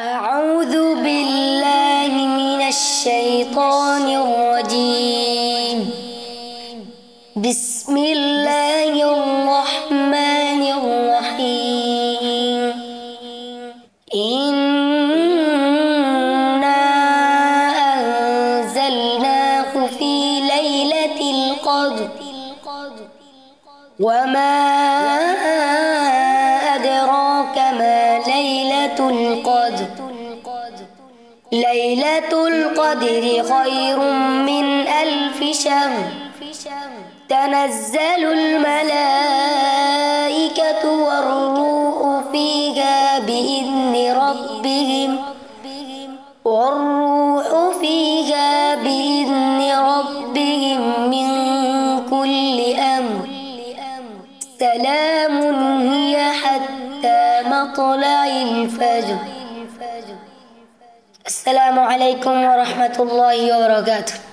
أعوذ بالله من الشيطان الرجيم. بسم الله الرحمن الرحيم. إنا أنزلناه في ليلة القدر وما أدراك ما ليلة القدر. ليلة القدر خير من ألف شهر. تنزل الملائكة والروح فيها بإذن ربهم من كل أمر. سلام هي حتى مطلع الفجر. السلام عليكم ورحمة الله وبركاته.